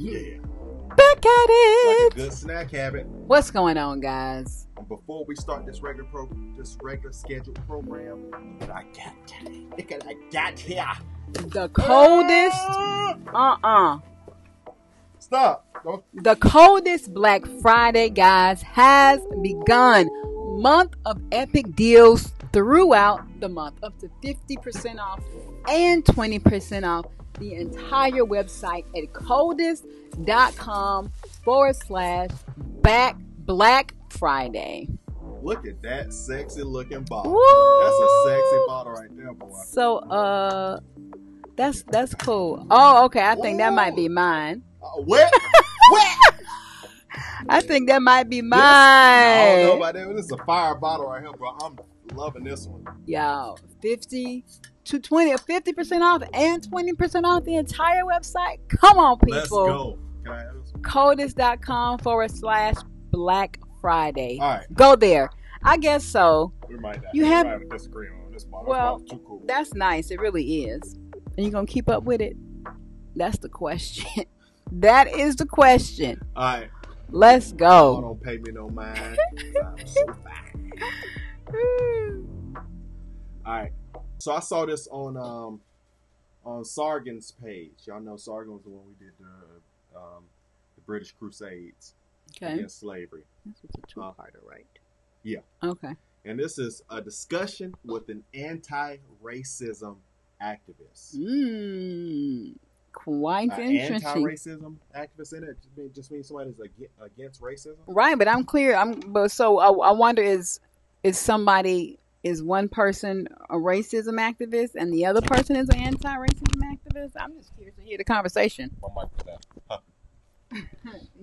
Yeah. Back at it. Like a good snack habit. What's going on, guys? Before we start this regular scheduled program, I got here. The coldest. Stop. Don't. The coldest Black Friday, guys, has begun. Month of epic deals throughout the month, up to 50% off and 20% off the entire website at coldest.com/Black Friday. Look at that sexy looking bottle. Woo! That's a sexy bottle right there, boy. So that's cool. Oh, okay. I think that might be mine. What? What? I think that might be mine. I don't know about that. This is a fire bottle right here, bro. I'm loving this one. Y'all, 50% off and 20% off the entire website. Come on, people. Let's go. Coldest.com/Black Friday. All right. Go there. I guess so. We might not. You have a disagreement on this bottle. Well, too cool. That's nice. It really is. And you're going to keep up with it? That's the question. That is the question. All right. Let's go. Oh, don't pay me no mind. I'm so fine. All right. So I saw this on Sargon's page. Y'all know Sargon was the one we did the British Crusades against slavery. That's what's a two-parter, right? Yeah. Okay. And this is a discussion with an anti-racism activist. Mm. Quite interesting. Anti-racism activists in it just means somebody's against racism, right? But I'm clear. I wonder is one person a racism activist and the other person is an anti-racism activist? I'm just curious to hear the conversation. My mic was down.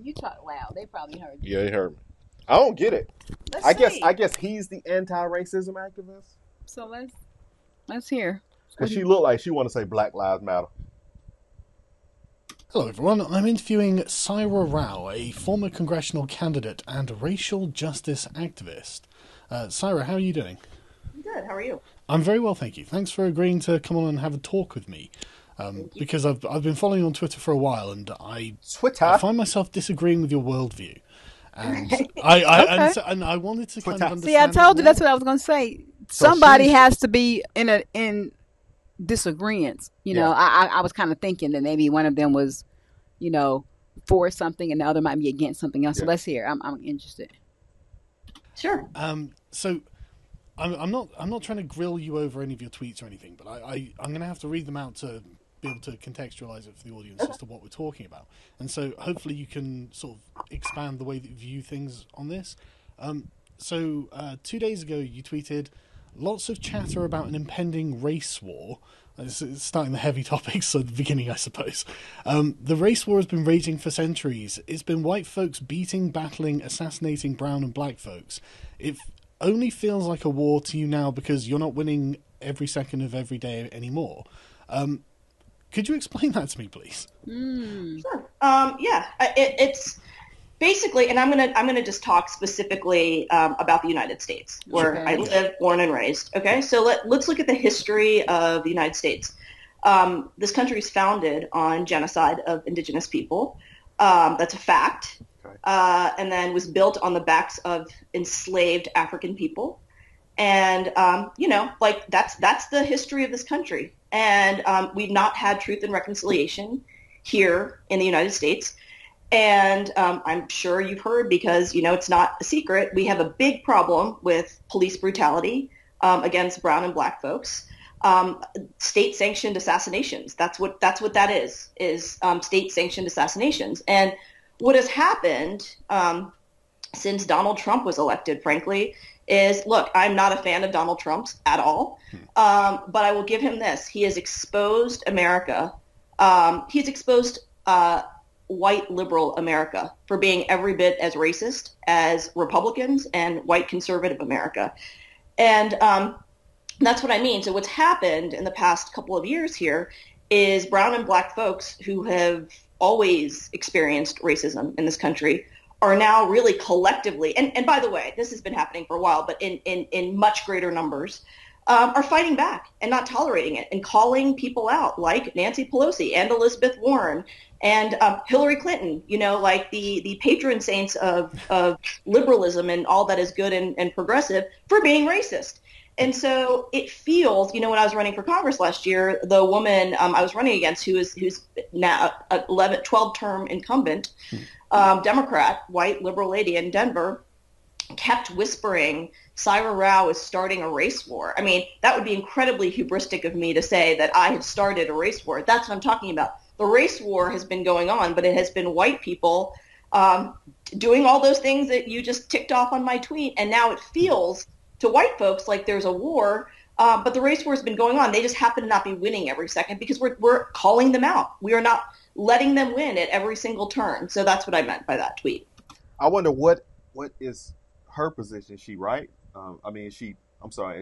You talk loud. They probably heard you. Yeah, they heard me. I don't get it. I guess he's the anti-racism activist. So let's hear. Because she looked like she want to say Black Lives Matter. Hello everyone, I'm interviewing Saira Rao, a former congressional candidate and racial justice activist. Saira, how are you doing? I'm good, how are you? I'm very well, thank you. Thanks for agreeing to come on and have a talk with me. Because I've been following you on Twitter for a while, and I find myself disagreeing with your worldview. And I wanted to kind of understand. See, I told you that's what I was going to say. Somebody has to be in disagreements, you know. I was kind of thinking that maybe one of them was, you know, for something and the other might be against something else. So let's hear. I'm interested. Sure. So I'm not trying to grill you over any of your tweets or anything, but I'm going to have to read them out to be able to contextualize it for the audience as to what we're talking about. And so hopefully you can sort of expand the way that you view things on this. So 2 days ago you tweeted, "Lots of chatter about an impending race war." It's starting the heavy topics at the beginning, I suppose. "The race war has been raging for centuries. It's been white folks beating, battling, assassinating brown and black folks. It only feels like a war to you now because you're not winning every second of every day anymore." Could you explain that to me, please? Mm. Sure. It's basically, and I'm gonna just talk specifically about the United States, where I live, born and raised. Okay, so let's look at the history of the United States. This country is founded on genocide of indigenous people. That's a fact, and then was built on the backs of enslaved African people, and that's the history of this country. And we've not had truth and reconciliation here in the United States. And I'm sure you've heard, because, you know, it's not a secret, we have a big problem with police brutality against brown and black folks. State-sanctioned assassinations. That's what that is, state-sanctioned assassinations. And what has happened since Donald Trump was elected, frankly, is, look, I'm not a fan of Donald Trump's at all, but I will give him this. He has exposed America. He's exposed white liberal America for being every bit as racist as Republicans and white conservative America. And that's what I mean. So what's happened in the past couple of years here is brown and black folks who have always experienced racism in this country are now really collectively, and by the way, this has been happening for a while, but in much greater numbers, are fighting back and not tolerating it and calling people out like Nancy Pelosi and Elizabeth Warren and Hillary Clinton, you know, like the patron saints of liberalism and all that is good and progressive, for being racist. And so it feels, you know, when I was running for Congress last year, the woman I was running against, who's now an 12-term incumbent, Democrat, white liberal lady in Denver, kept whispering, Saira Rao is starting a race war. I mean, that would be incredibly hubristic of me to say that I had started a race war. That's what I'm talking about. The race war has been going on, but it has been white people doing all those things that you just ticked off on my tweet, and now it feels to white folks like there's a war, but the race war has been going on. They just happen to not be winning every second because we're calling them out. We are not letting them win at every single turn. So that's what I meant by that tweet. I wonder what is her position? Is she right? Is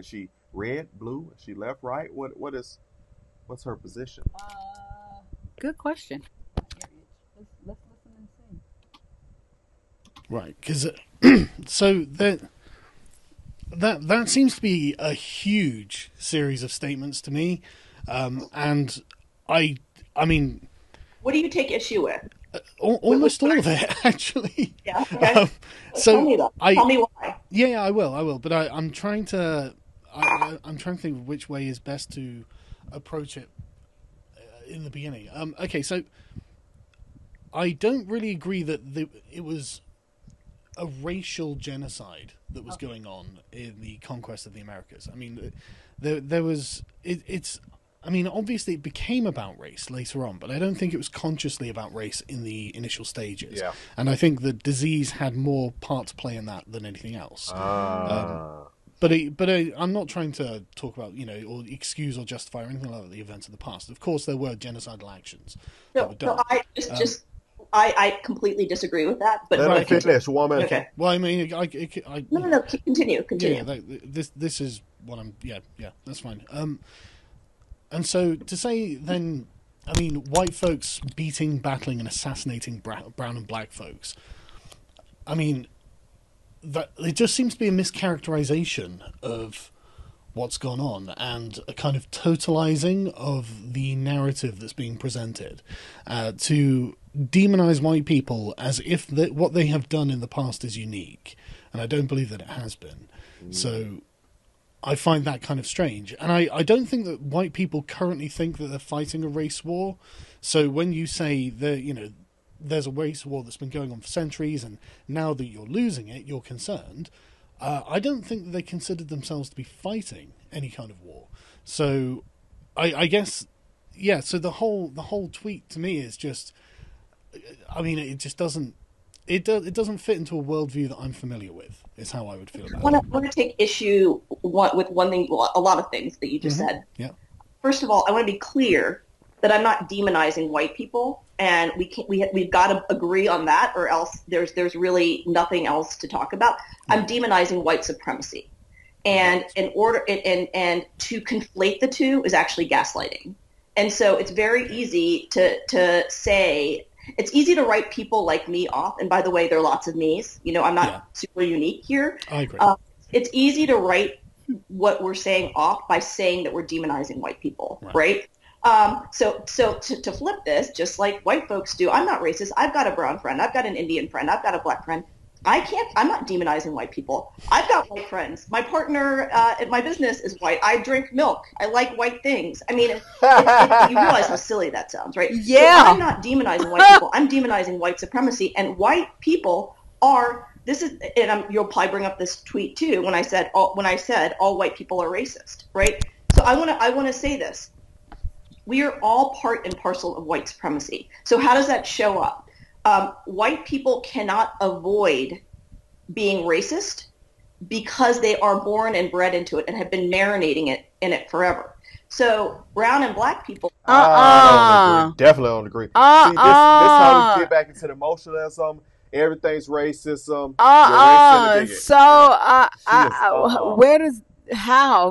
she red, blue? Is she left, right? What's her position? Good question. Let's listen and see. Right, because that seems to be a huge series of statements to me, and I mean, what do you take issue with? Almost all of it, actually. Yeah. Okay. Tell me why. Yeah, I will. But I'm trying to. I'm trying to think of which way is best to approach it in the beginning. Okay, so I don't really agree that it was a racial genocide that was going on in the conquest of the Americas. I mean, there was it's. I mean, obviously it became about race later on, but I don't think it was consciously about race in the initial stages. Yeah. And I think the disease had more part to play in that than anything else. But I'm not trying to talk about, you know, or excuse or justify or anything like that the events of the past. Of course, there were genocidal actions. No, I completely disagree with that. But let me finish, woman. Okay. Well, I mean, No, continue. Yeah, this is what I'm. Yeah, that's fine. And so to say then, I mean, white folks beating, battling, and assassinating brown and black folks. I mean, that it just seems to be a mischaracterization of what's gone on and a kind of totalizing of the narrative that's being presented to demonize white people as if what they have done in the past is unique. And I don't believe that it has been. So I find that kind of strange. And I don't think that white people currently think that they're fighting a race war. So when you say that, you know, there's a race war that's been going on for centuries and now that you're losing it, you're concerned. I don't think that they considered themselves to be fighting any kind of war. So I guess, yeah, so the whole tweet to me is just, I mean, it just doesn't, it doesn't fit into a worldview that I'm familiar with, is how I would feel about it. I want to take issue with one thing, a lot of things that you just said. Yeah. First of all, I want to be clear that I'm not demonizing white people, and we've got to agree on that, or else there's really nothing else to talk about. Yeah. I'm demonizing white supremacy, and in order to conflate the two is actually gaslighting. And so it's very easy to say, it's easy to write people like me off, and by the way, there are lots of me's. You know, I'm not super unique here. I agree. It's easy to write what we're saying off by saying that we're demonizing white people, right? So to flip this, just like white folks do, I'm not racist. I've got a brown friend. I've got an Indian friend. I've got a black friend. I'm not demonizing white people. I've got white friends. My partner at my business is white. I drink milk. I like white things. I mean, you realize how silly that sounds, right? Yeah. So I'm not demonizing white people. I'm demonizing white supremacy. And white people are, you'll probably bring up this tweet too, when I said, all white people are racist, right? So I want to say this. We are all part and parcel of white supremacy. So how does that show up? White people cannot avoid being racist because they are born and bred into it and have been marinating in it forever. So brown and black people. Definitely don't agree. See, this is how we get back into the emotionalism. Everything's racism.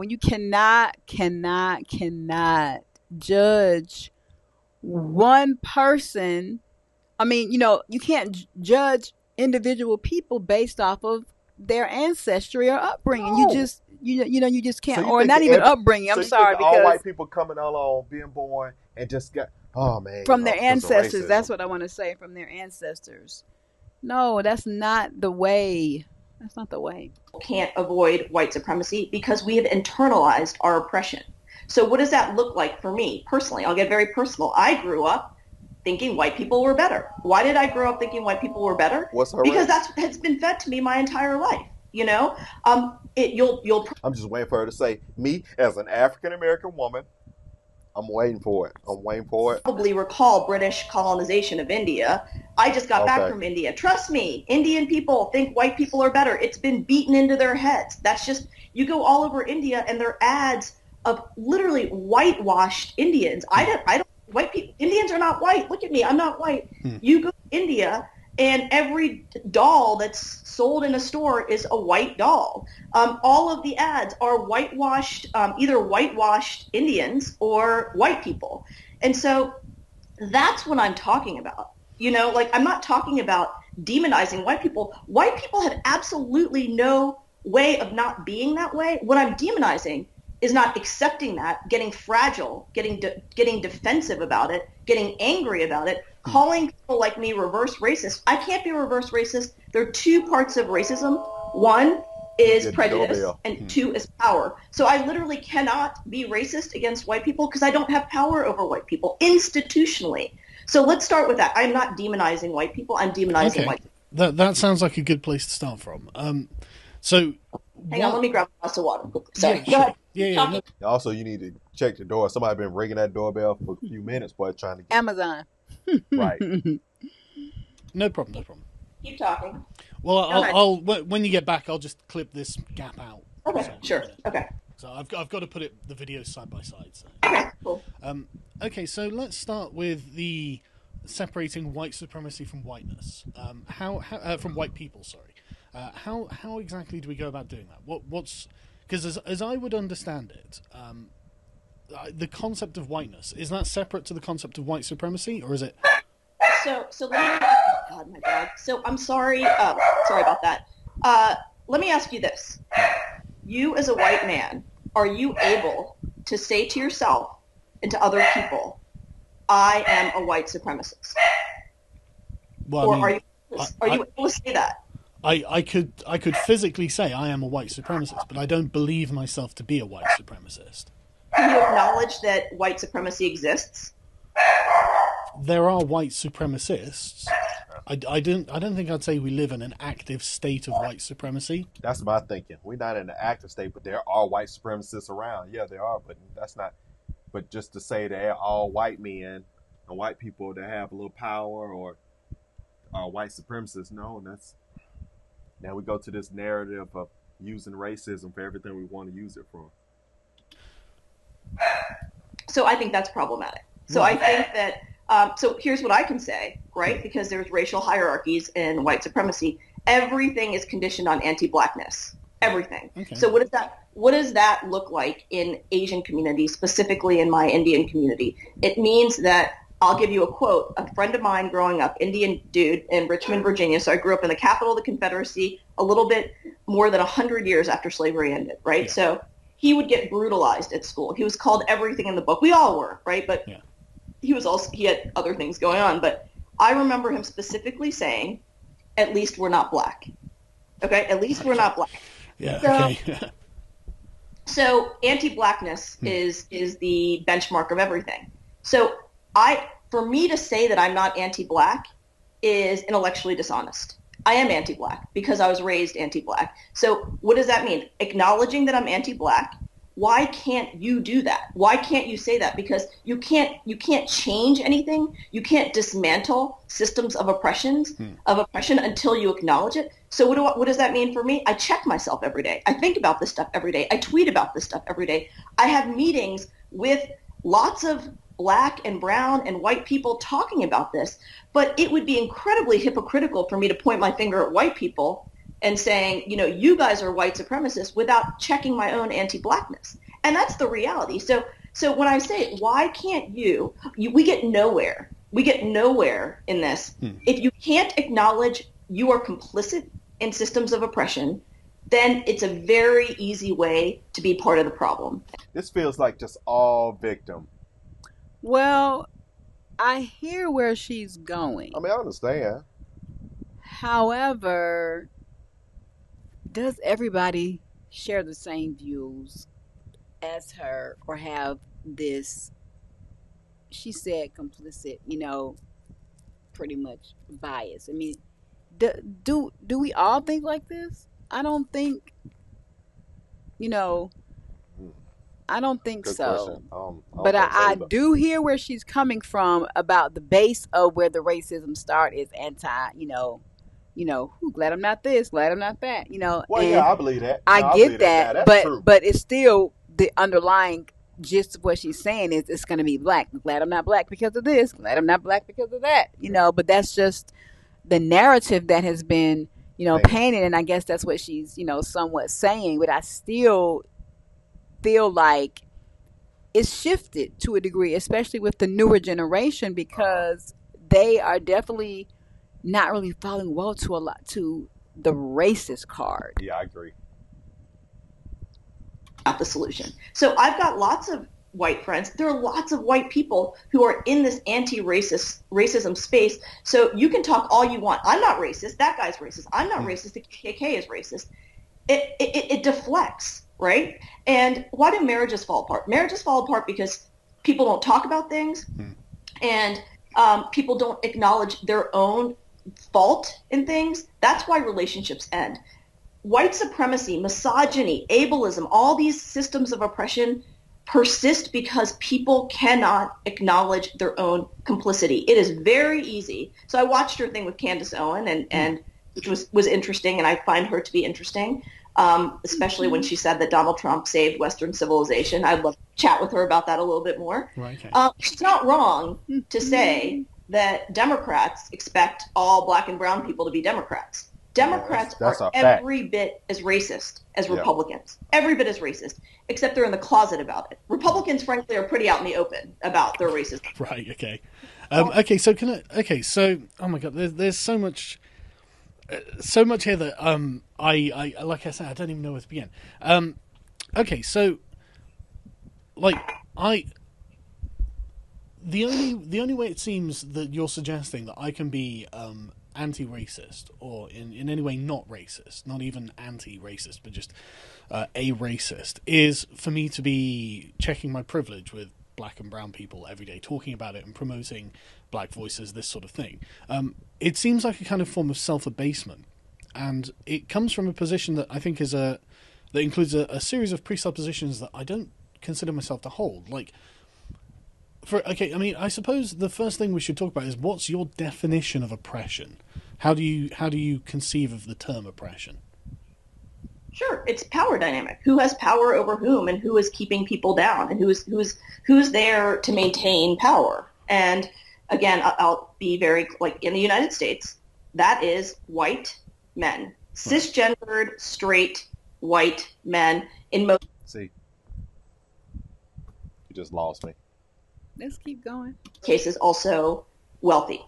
You cannot judge one person. I mean, you know, you can't judge individual people based off of their ancestry or upbringing. No. You just, you just can't, so or not even upbringing. I'm sorry, because all white people coming along, being born, and just got from their ancestors. That's what I want to say. From their ancestors. No, that's not the way. That's not the way. Can't avoid white supremacy because we have internalized our oppression. So what does that look like for me personally? I'll get very personal. I grew up thinking white people were better. Why did I grow up thinking white people were better? What's her race? That's what has been fed to me my entire life. You know, I'm just waiting for her to say, me as an African-American woman, I'm waiting for it. I'm waiting for it. Probably recall British colonization of India. I just got back from India. Trust me, Indian people think white people are better. It's been beaten into their heads. That's just, you go all over India and their ads of literally whitewashed Indians. I don't white people, Indians are not white. Look at me. I'm not white. You go to India and every doll that's sold in a store is a white doll. All of the ads are whitewashed, either whitewashed Indians or white people. And so that's what I'm talking about. You know, like, I'm not talking about demonizing white people. White people have absolutely no way of not being that way. What I'm demonizing is not accepting that, getting fragile, getting defensive about it, getting angry about it, calling people like me reverse racist. I can't be reverse racist. There are two parts of racism. One is prejudice and two is power. So I literally cannot be racist against white people because I don't have power over white people institutionally. So let's start with that. I'm not demonizing white people. I'm demonizing white people. That sounds like a good place to start from. Hang on, let me grab a glass of water. Sorry. Yeah, sure. Yeah. Also, you need to check the door. Somebody's been ringing that doorbell for a few minutes while trying to get Amazon. Right. No problem. Keep talking. Well, I'll when you get back, I'll just clip this gap out. Okay, sure. Okay. So I've got to put the videos side by side. So. Okay, cool. Okay, so let's start with the separating white supremacy from whiteness. How from white people? Sorry. How exactly do we go about doing that? Because as I would understand it, the concept of whiteness, is that separate to the concept of white supremacy, or is it? So I'm sorry. Sorry about that. Let me ask you this: you as a white man, are you able to say to yourself and to other people, "I am a white supremacist"? Well, or are you able to say that? I could physically say I am a white supremacist, but I don't believe myself to be a white supremacist. Can you acknowledge that white supremacy exists? There are white supremacists. I don't think I'd say we live in an active state of white supremacy. That's my thinking. We're not in an active state, but there are white supremacists around. Yeah, there are, but that's not. But just to say they're all white men and white people that have a little power or are white supremacists, no, that's. Now we go to this narrative of using racism for everything we want to use it for. So I think that's problematic. So I think that, so here's what I can say, right? Because there's racial hierarchies in white supremacy. Everything is conditioned on anti-blackness. Everything. Okay. So what does that look like in Asian communities, specifically in my Indian community? It means that, I'll give you a quote, a friend of mine growing up, Indian dude in Richmond, Virginia. So I grew up in the capital of the Confederacy a little bit more than 100 years after slavery ended, right? Yeah. So he would get brutalized at school. He was called everything in the book. We all were, right? But he had other things going on. But I remember him specifically saying, at least we're not black. Okay? At least we're not black. Yeah, okay. So anti-blackness is the benchmark of everything. So for me to say that I'm not anti-black is intellectually dishonest. I am anti-black because I was raised anti-black. So what does that mean? Acknowledging that I'm anti-black. Why can't you do that? Why can't you say that? Because you can't change anything. You can't dismantle systems of oppression until you acknowledge it. So what does that mean for me? I check myself every day. I think about this stuff every day. I tweet about this stuff every day. I have meetings with lots of black and brown and white people talking about this, but it would be incredibly hypocritical for me to point my finger at white people and saying, you know, you guys are white supremacists without checking my own anti-blackness. And that's the reality. So when I say, why can't you, we get nowhere. We get nowhere in this. If you can't acknowledge you are complicit in systems of oppression, then it's a very easy way to be part of the problem. This feels like just all victim. Well, I hear where she's going. I mean, I understand. However, does everybody share the same views as her or have this, she said, complicit, you know, pretty much bias? I mean, do we all think like this? I don't think, you know, I don't think good so. But I do hear where she's coming from about the base of where the racism start is anti, you know, glad I'm not this, glad I'm not that, you know. Well, and yeah, I believe that. I get that, yeah, but it's still the underlying gist of what she's saying is it's going to be black. Glad I'm not black because of this, glad I'm not black because of that, you know. But that's just the narrative that has been, you know, painted, and I guess that's what she's, you know, somewhat saying. But I still feel like it's shifted to a degree, especially with the newer generation, because they are definitely not really falling well to a lot to the racist card. Yeah, I agree. Not the solution. So I've got lots of white friends. There are lots of white people who are in this racism space. So you can talk all you want. I'm not racist. That guy's racist. I'm not racist. The KKK is racist. It deflects, right? And why do marriages fall apart? Marriages fall apart because people don't talk about things, and people don't acknowledge their own fault in things. That's why relationships end. White supremacy, misogyny, ableism, all these systems of oppression persist because people cannot acknowledge their own complicity. It is very easy. So I watched her thing with Candace Owens, and which was interesting, and I find her to be interesting, especially when she said that Donald Trump saved Western civilization. I'd love to chat with her about that a little bit more. Right, okay. She's not wrong to say that Democrats expect all black and brown people to be Democrats. Democrats are every bit as racist as Republicans, every bit as racist, except they're in the closet about it. Republicans, frankly, are pretty out in the open about their racism. Right. Okay. Okay. So can I? Okay. So, oh my God, there's so much here that I like I said, I don't even know where to begin. Okay. So, like the only way it seems that you're suggesting that I can be anti-racist or in any way not racist, not even anti-racist, but just a racist, is for me to be checking my privilege with black and brown people every day, talking about it and promoting black voices, this sort of thing. It seems like a kind of form of self-abasement, and it comes from a position that I think is that includes a series of presuppositions that I don't consider myself to hold. I mean, I suppose the first thing we should talk about is what's your definition of oppression? How do you conceive of the term oppression? Sure, it's power dynamic. Who has power over whom, and who is keeping people down, and who's there to maintain power? And again, I'll be very, like, in the United States, that is white men, cisgendered, straight white men in most. See, you just lost me. Let's keep going. Cases also wealthy.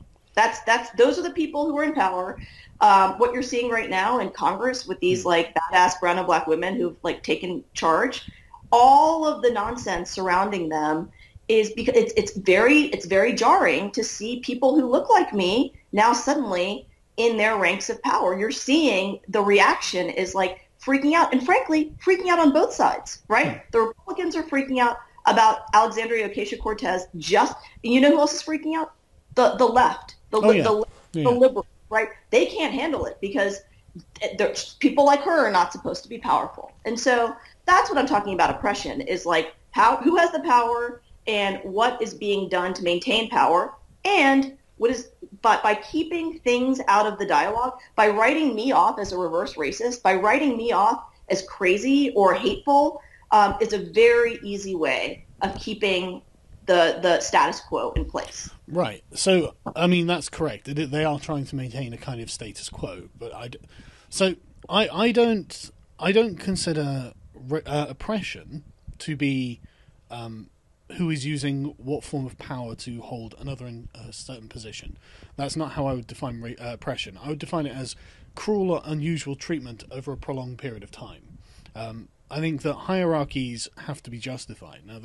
Those are the people who are in power. What you're seeing right now in Congress with these like badass brown and black women who've like taken charge, all of the nonsense surrounding them is because it's very jarring to see people who look like me now suddenly in their ranks of power. You're seeing the reaction is like freaking out, and frankly, freaking out on both sides, right? The Republicans are freaking out about Alexandria Ocasio-Cortez. Just, you know who else is freaking out? The left, the liberals, right? They can't handle it because people like her are not supposed to be powerful. And so that's what I'm talking about. Oppression is like who has the power and what is being done to maintain power, and what is, but by keeping things out of the dialogue, by writing me off as a reverse racist, by writing me off as crazy or hateful, it's a very easy way of keeping the status quo in place. Right. So, I mean, that's correct. They are trying to maintain a kind of status quo. But I don't consider oppression to be who is using what form of power to hold another in a certain position. That's not how I would define oppression. I would define it as cruel or unusual treatment over a prolonged period of time. I think that hierarchies have to be justified. Now,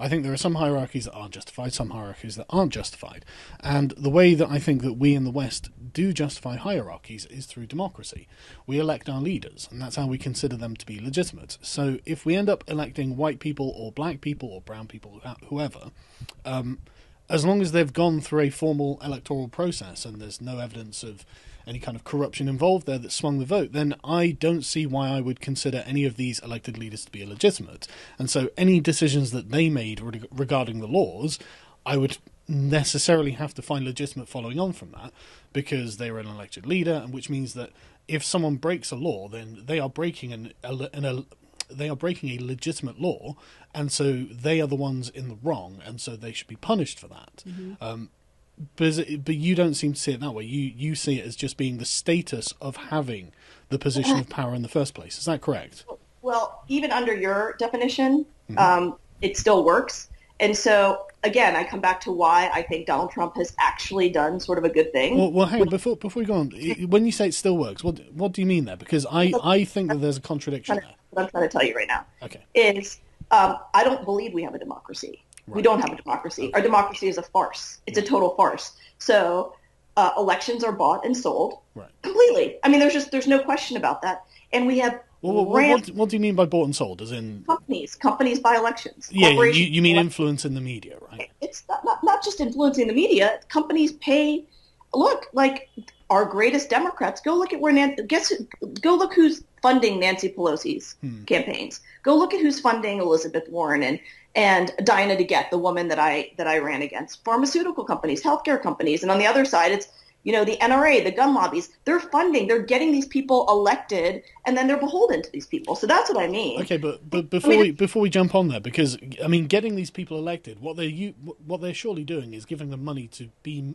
I think there are some hierarchies that are justified, some hierarchies that aren't justified. And the way that I think that we in the West do justify hierarchies is through democracy. We elect our leaders, and that's how we consider them to be legitimate. So if we end up electing white people or black people or brown people, whoever, as long as they've gone through a formal electoral process and there's no evidence of any kind of corruption involved there that swung the vote, then I don't see why I would consider any of these elected leaders to be illegitimate. And so any decisions that they made regarding the laws, I would necessarily have to find legitimate following on from that, because they were an elected leader, and which means that if someone breaks a law, then they are breaking a legitimate law, and so they are the ones in the wrong, and so they should be punished for that. Mm-hmm. But you don't seem to see it that way. You see it as just being the status of having the position of power in the first place. Is that correct? Well, even under your definition, mm-hmm. It still works. And so, again, I come back to why I think Donald Trump has actually done sort of a good thing. Well, hang on, before we go on, when you say it still works, what do you mean there? Because I think that there's a contradiction there. What I'm trying to tell you right now is I don't believe we have a democracy. Right. We don't have a democracy. Our democracy is a farce. It's a total farce. So elections are bought and sold completely. I mean, there's no question about that. And we have what do you mean by bought and sold? As in companies buy elections. Yeah, you mean influence in the media, right? It's not just influencing the media. Companies pay. Look, like our greatest Democrats. Go look at go look who's funding Nancy Pelosi's campaigns. Go look at who's funding Elizabeth Warren and Diana DeGette, the woman that I ran against, pharmaceutical companies, healthcare companies. And on the other side, it's, the NRA, the gun lobbies. They're funding, they're getting these people elected, and then they're beholden to these people. So that's what I mean. Okay, but before we jump on there, because, I mean, getting these people elected, what they're surely doing is giving them money to be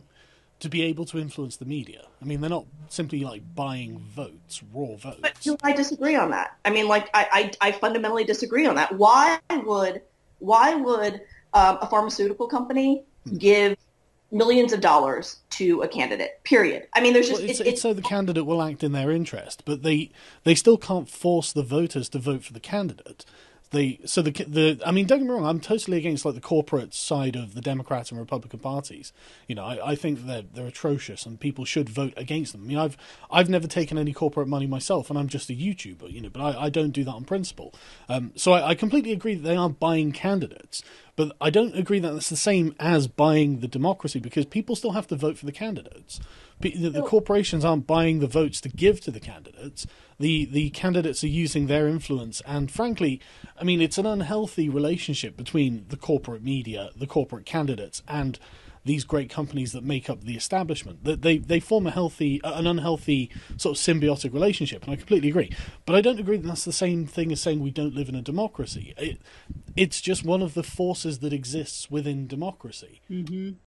able to influence the media. I mean, they're not simply like buying votes, raw votes. But I disagree on that. I mean, like I fundamentally disagree on that. Why would a pharmaceutical company give millions of dollars to a candidate? Period. I mean, there's just it's so the candidate will act in their interest, but they still can't force the voters to vote for the candidate. I mean, don't get me wrong, I'm totally against like the corporate side of the Democrat and Republican parties. I think they're atrocious and people should vote against them. I mean, I've never taken any corporate money myself, and I'm just a YouTuber, but I don't do that on principle. So I completely agree that they are buying candidates, but I don't agree that that's the same as buying the democracy, because people still have to vote for the candidates. The corporations aren't buying the votes to give to the candidates. The candidates are using their influence. And frankly, I mean, it's an unhealthy relationship between the corporate media, the corporate candidates, and these great companies that make up the establishment. They form an unhealthy sort of symbiotic relationship, and I completely agree. But I don't agree that that's the same thing as saying we don't live in a democracy. It's just one of the forces that exists within democracy. Mm-hmm.